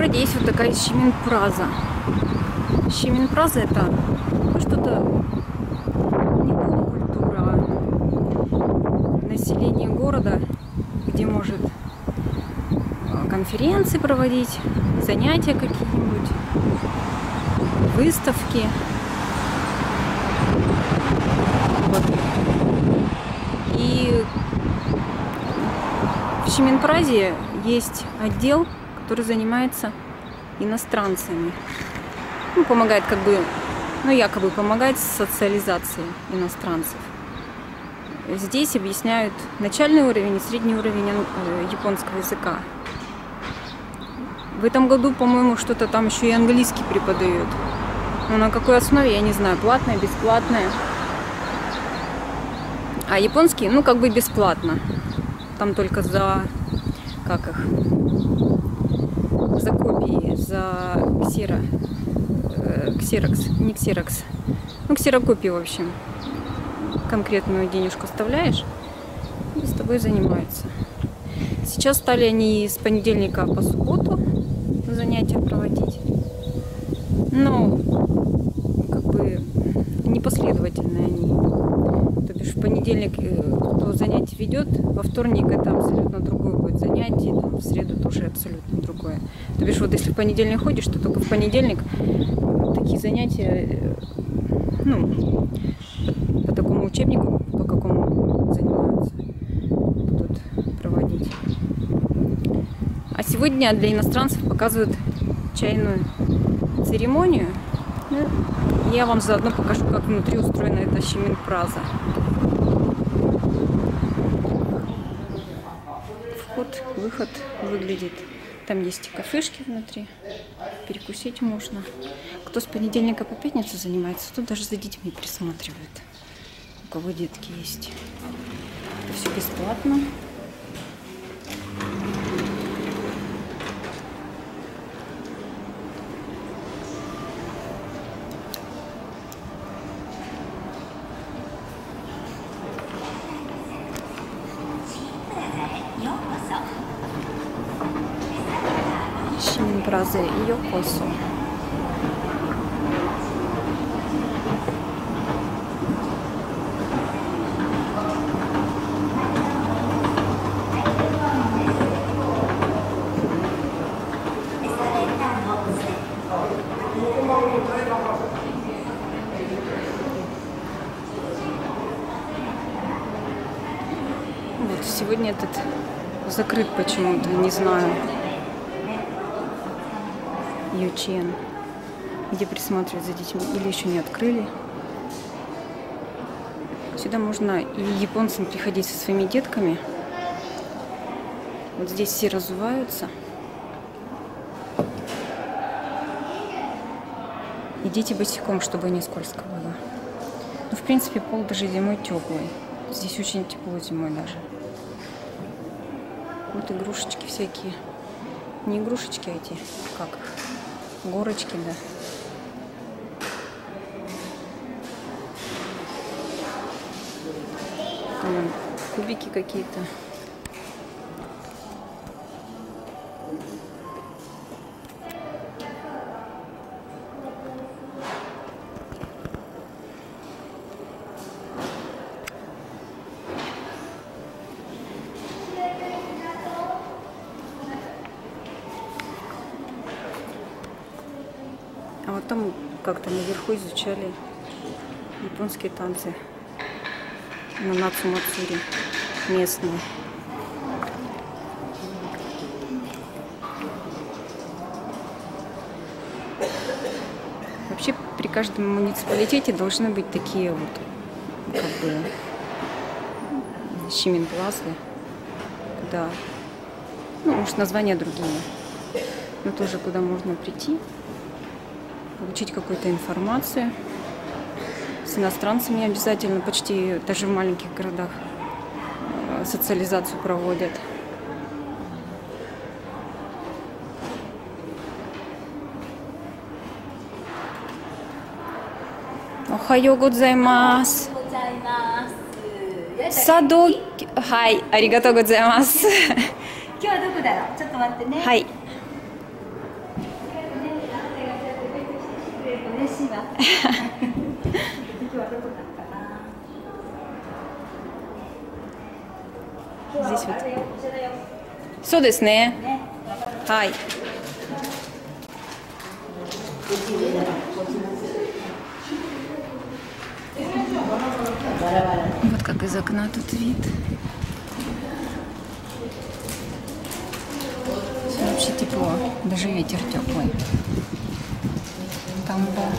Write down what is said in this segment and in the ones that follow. городе есть вот такая шимин пурадза. Шимин пурадза — это что-то не культура, а население города, где может конференции проводить, занятия какие-нибудь, выставки. Вот. И в шимин пурадзе есть отдел, который занимается иностранцами. Ну, помогает как бы, ну, якобы помогает социализации иностранцев. Здесь объясняют начальный уровень и средний уровень японского языка. В этом году, по-моему, что-то там еще и английский преподают. Но на какой основе, я не знаю, платная, бесплатная. А японский, ну, как бы бесплатно. Там только за, как их, за копии, за ксерокс, не ксерокс, ну, ксерокопии, в общем. Конкретную денежку оставляешь и с тобой занимаются. Сейчас стали они с понедельника по субботу занятия проводить, но как бы непоследовательные они. То бишь в понедельник кто занятие ведет, во вторник это абсолютно другое будет занятие, там, в среду тоже абсолютно другое. То бишь вот если в понедельник ходишь, то только в понедельник такие занятия, ну, по такому учебнику, по какому занимаются, будут проводить. А сегодня для иностранцев показывают чайную церемонию. Я вам заодно покажу, как внутри устроена эта шимин пурадза. Вход, выход выглядит. Там есть и кафешки внутри. Перекусить можно. Кто с понедельника по пятницу занимается, тут даже за детьми присматривают. У кого детки есть. Это все бесплатно. Шимин пурадза и Йокосу. Вот сегодня этот закрыт почему-то, не знаю. Ючен, где присматривают за детьми, или еще не открыли. Сюда можно и японцам приходить со своими детками. Вот здесь все разуваются. И дети босиком, чтобы не скользко было. Ну, в принципе, пол даже зимой теплый. Здесь очень тепло зимой даже. Вот игрушечки всякие. Не игрушечки, а эти, как их, горочки, да. Там вон кубики какие-то. А вот там как-то наверху изучали японские танцы на нацумацури местные. Вообще при каждом муниципалитете должны быть такие вот как бы шимин пурадзы, куда, ну, может, названия другие, но тоже куда можно прийти, получить какую-то информацию. С иностранцами обязательно, почти даже в маленьких городах социализацию проводят. Охайё годзаймас. Саду. Хай, аригато годзаймас. Хай. Здесь вот. Всеですね. Хай. Вот как из окна тут вид. Вообще тепло, даже ветер теплый. Там было.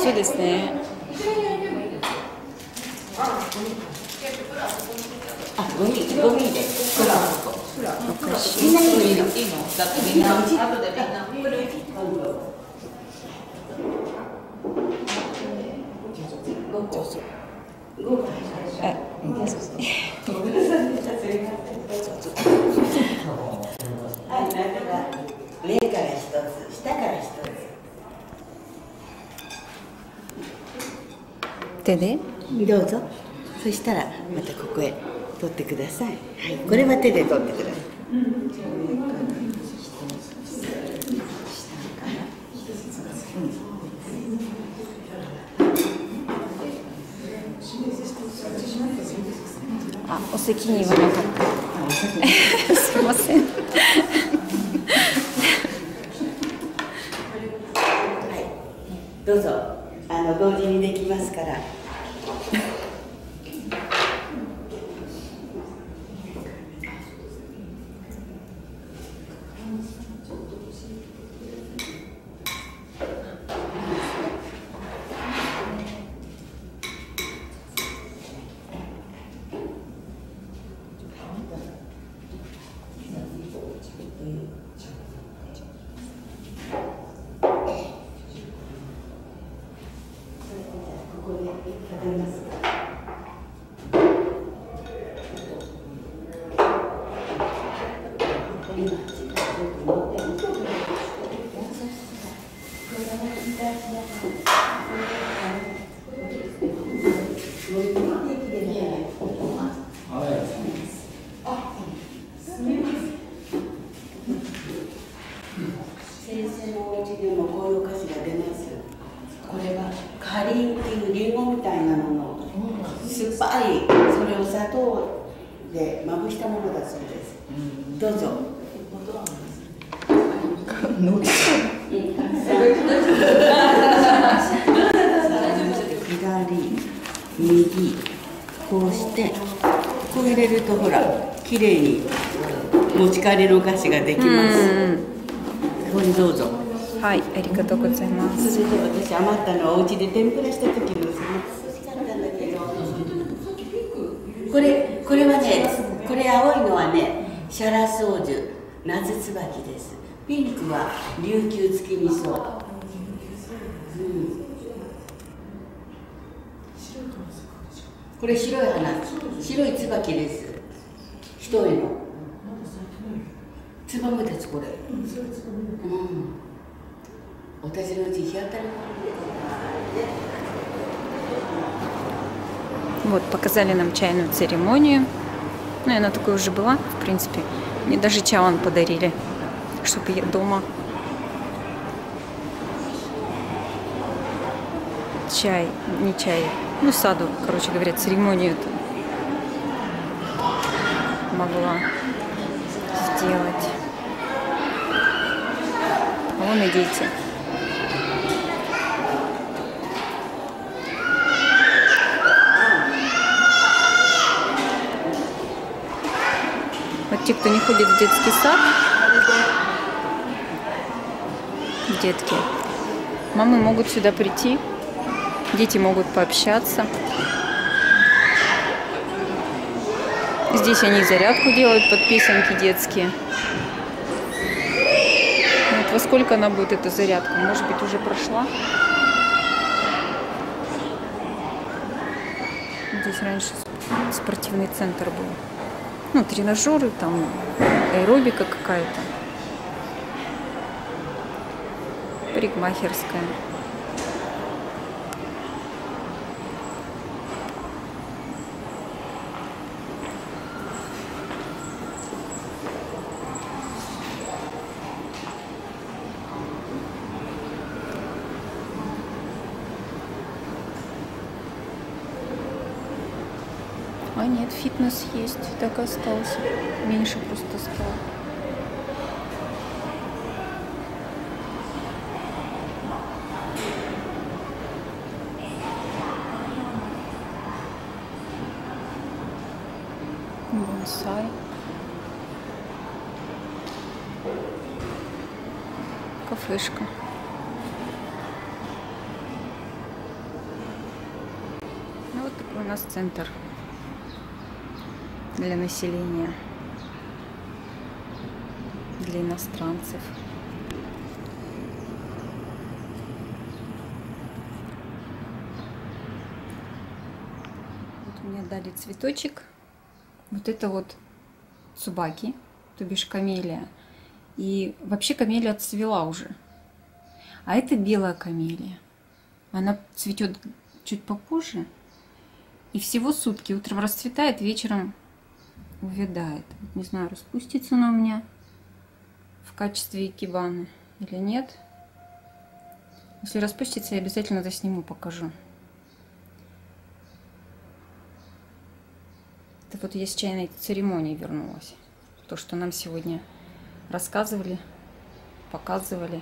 Все здесь, не? Ай, аригато годзаймас. Вот, показали нам чайную церемонию. Ну, и она такой уже была, в принципе. Мне даже чаван подарили, чтобы я дома чай, не чай, ну, саду, короче говоря, церемонию могла сделать. Вон и дети. Вот те, кто не ходит в детский сад, детки, мамы могут сюда прийти, дети могут пообщаться. Здесь они зарядку делают под песенки детские. Вот во сколько она будет, эта зарядка? Может быть, уже прошла? Здесь раньше спортивный центр был. Ну, тренажеры, там, аэробика какая-то. Парикмахерская. А нет, фитнес есть, так и остался. Меньше просто стало. Бонсай. Кафешка. Ну, вот такой у нас центр для населения, для иностранцев. Вот мне дали цветочек. Вот это вот цубаки, то бишь камелия. И вообще камелия отцвела уже. А это белая камелия. Она цветет чуть попозже. И всего сутки. Утром расцветает, вечером увядает. Не знаю, распустится она у меня в качестве экибаны или нет. Если распустится, я обязательно это сниму, покажу. Это вот я с чайной церемонии вернулась. То, что нам сегодня рассказывали, показывали.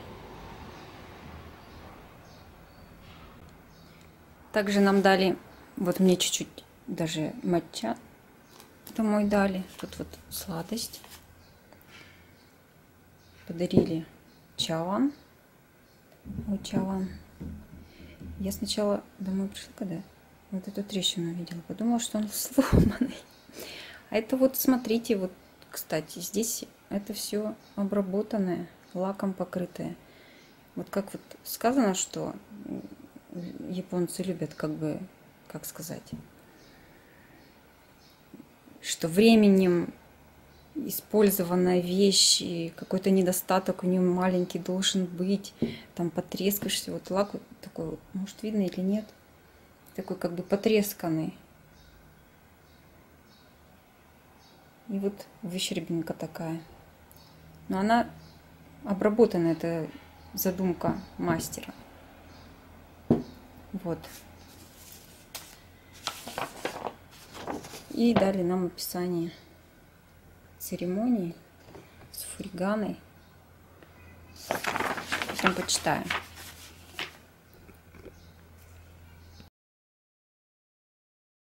Также нам дали, вот мне чуть-чуть даже матча домой дали. Тут вот сладость. Подарили чаван. Ой, чаван. Я сначала домой пришла, когда вот эту трещину видела. Подумала, что он сломанный. А это вот, смотрите, вот, кстати, здесь это все обработанное, лаком покрытое. Вот как вот сказано, что японцы любят, как бы, как сказать, что временем использованная вещь, какой-то недостаток у нее маленький должен быть, там потрескаешься, вот лак вот такой, вот, может видно или нет, такой как бы потресканный. И вот выщербинка такая. Но она обработана, это задумка мастера. Вот. И дали нам описание церемонии с фуриганой. Потом почитаем.